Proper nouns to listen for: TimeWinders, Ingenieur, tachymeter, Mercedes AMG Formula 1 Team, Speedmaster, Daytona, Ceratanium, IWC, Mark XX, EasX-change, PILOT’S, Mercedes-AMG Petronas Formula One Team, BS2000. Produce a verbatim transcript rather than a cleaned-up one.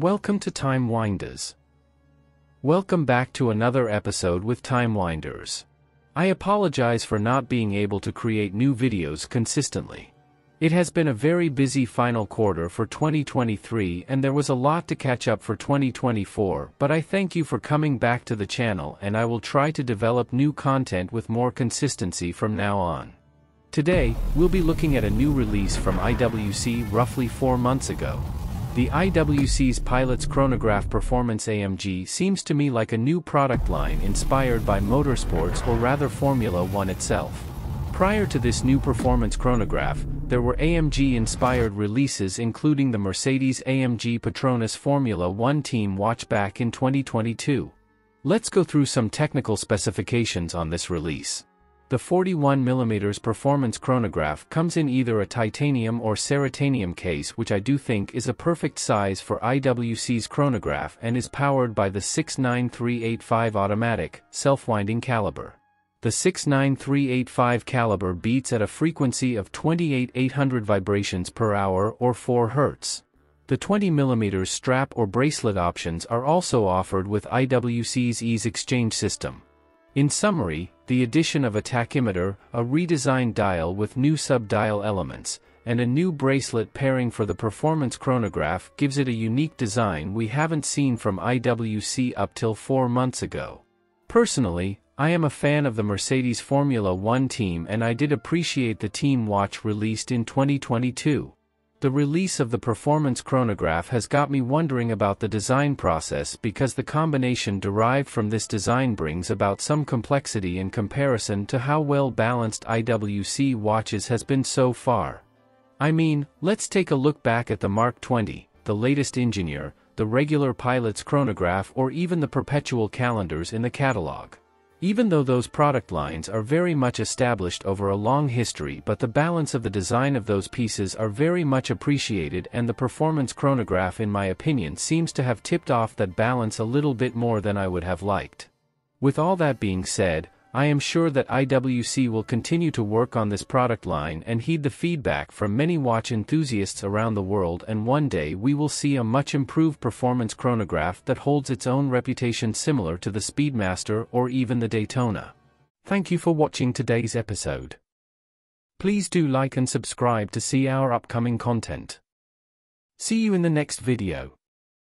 Welcome to Time Winders. Welcome back to another episode with Time Winders. I apologize for not being able to create new videos consistently. It has been a very busy final quarter for twenty twenty-three and there was a lot to catch up for twenty twenty-four, but I thank you for coming back to the channel and I will try to develop new content with more consistency from now on. Today, we'll be looking at a new release from I W C roughly four months ago. The I W C's Pilot's Chronograph Performance A M G seems to me like a new product line inspired by motorsports, or rather Formula One itself. Prior to this new performance chronograph, there were A M G-inspired releases including the Mercedes-A M G Petronas Formula One Team watch back in twenty twenty-two. Let's go through some technical specifications on this release. The forty-one millimeter performance chronograph comes in either a titanium or ceratanium case, which I do think is a perfect size for I W C's chronograph, and is powered by the six nine three eighty-five automatic, self-winding caliber. The six nine three eighty-five caliber beats at a frequency of twenty-eight thousand eight hundred vibrations per hour or four hertz. The twenty millimeter strap or bracelet options are also offered with I W C's EasX-change system. In summary, the addition of a tachymeter, a redesigned dial with new sub-dial elements, and a new bracelet pairing for the performance chronograph gives it a unique design we haven't seen from I W C up till four months ago. Personally, I am a fan of the Mercedes Formula One team and I did appreciate the team watch released in twenty twenty-two. The release of the performance chronograph has got me wondering about the design process, because the combination derived from this design brings about some complexity in comparison to how well balanced I W C watches has been so far. I mean, let's take a look back at the Mark twenty, the latest Ingenieur, the regular Pilot's Chronograph, or even the perpetual calendars in the catalog. Even though those product lines are very much established over a long history, but the balance of the design of those pieces are very much appreciated, and the performance chronograph in my opinion seems to have tipped off that balance a little bit more than I would have liked. With all that being said, I am sure that I W C will continue to work on this product line and heed the feedback from many watch enthusiasts around the world, and one day we will see a much improved performance chronograph that holds its own reputation, similar to the Speedmaster or even the Daytona. Thank you for watching today's episode. Please do like and subscribe to see our upcoming content. See you in the next video.